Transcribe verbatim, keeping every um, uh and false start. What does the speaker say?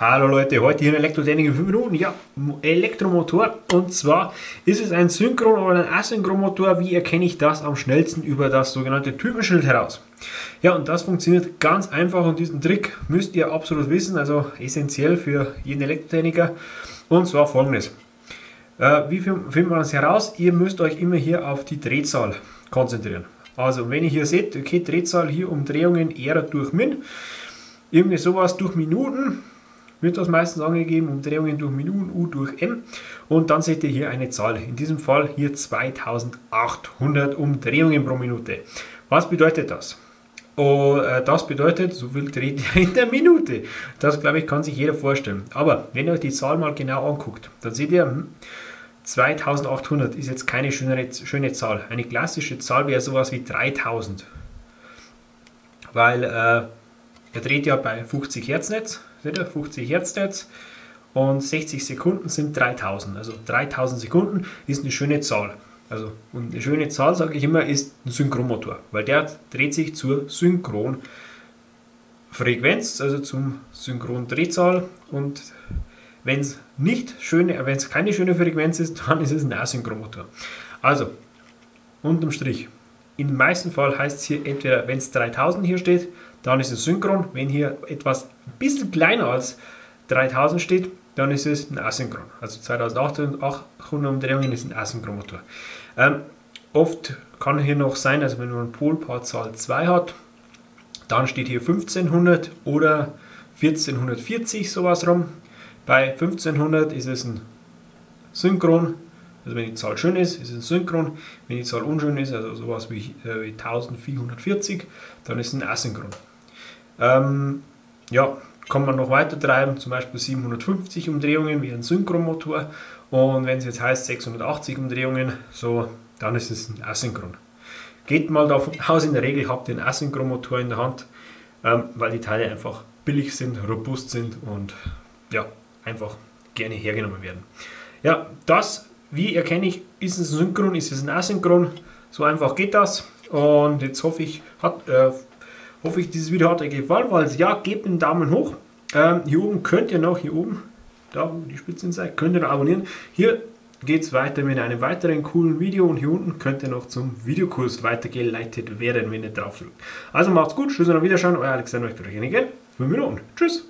Hallo Leute, heute hier in Elektrotechnik in fünf Minuten, ja, Elektromotor, und zwar ist es ein Synchron- oder ein Asynchronmotor. Wie erkenne ich das am schnellsten? Über das sogenannte Typenschild heraus. Ja, und das funktioniert ganz einfach und diesen Trick müsst ihr absolut wissen, also essentiell für jeden Elektrotechniker, und zwar folgendes. Äh, wie finden wir das heraus? Ihr müsst euch immer hier auf die Drehzahl konzentrieren. Also wenn ihr hier seht, okay, Drehzahl hier Umdrehungen R durch Min, irgendwie sowas durch Minuten, wird das meistens angegeben, Umdrehungen durch Minuten, U durch M, und dann seht ihr hier eine Zahl, in diesem Fall hier zweitausendachthundert Umdrehungen pro Minute. Was bedeutet das? Oh, äh, das bedeutet, so viel dreht ihr in der Minute. Das, glaube ich, kann sich jeder vorstellen. Aber wenn ihr euch die Zahl mal genau anguckt, dann seht ihr, hm, zweitausendachthundert ist jetzt keine schöne, schöne Zahl. Eine klassische Zahl wäre sowas wie dreitausend. Weil äh, er dreht ja bei fünfzig Hertz Netz, seht ihr, fünfzig Hertz Netz, und sechzig Sekunden sind dreitausend. Also dreitausend Sekunden ist eine schöne Zahl. Also, und eine schöne Zahl, sage ich immer, ist ein Synchronmotor, weil der dreht sich zur Synchronfrequenz, also zum Synchrondrehzahl. Und wenn es nicht schöne, wenn es keine schöne Frequenz ist, dann ist es ein Asynchronmotor. Also, unterm Strich, im meisten Fall heißt es hier entweder, wenn es dreitausend hier steht, dann ist es synchron. Wenn hier etwas ein bisschen kleiner als dreitausend steht, dann ist es ein Asynchron. Also zweitausendachthundert Umdrehungen ist ein Asynchronmotor. Ähm, oft kann hier noch sein, also wenn man Polpaarzahl zwei hat, dann steht hier fünfzehnhundert oder vierzehnhundertvierzig, sowas rum. Bei fünfzehnhundert ist es ein Synchron. Also wenn die Zahl schön ist, ist es ein Synchron. Wenn die Zahl unschön ist, also sowas wie, äh, wie vierzehnhundertvierzig, dann ist es ein Asynchron. Ähm, ja, kann man noch weiter treiben, zum Beispiel siebenhundertfünfzig Umdrehungen wie ein Synchronmotor. Und wenn es jetzt heißt sechshundertachtzig Umdrehungen, so, dann ist es ein Asynchron. Geht mal davon aus, in der Regel habt ihr einen Asynchronmotor in der Hand, ähm, weil die Teile einfach billig sind, robust sind und ja, einfach gerne hergenommen werden. Ja, das, wie erkenne ich, ist es ein Synchron, ist es ein Asynchron? So einfach geht das. Und jetzt hoffe ich, hat, äh, hoffe ich, dieses Video hat euch gefallen. Falls ja, gebt einen Daumen hoch. Ähm, hier oben könnt ihr noch, hier oben, da wo die Spitzen sind, könnt ihr noch abonnieren. Hier geht es weiter mit einem weiteren coolen Video und hier unten könnt ihr noch zum Videokurs weitergeleitet werden, wenn ihr drauf drückt. Also macht's gut, tschüss und auf Wiedersehen, euer Alexander, ich bin euch in fünf Minuten. Tschüss!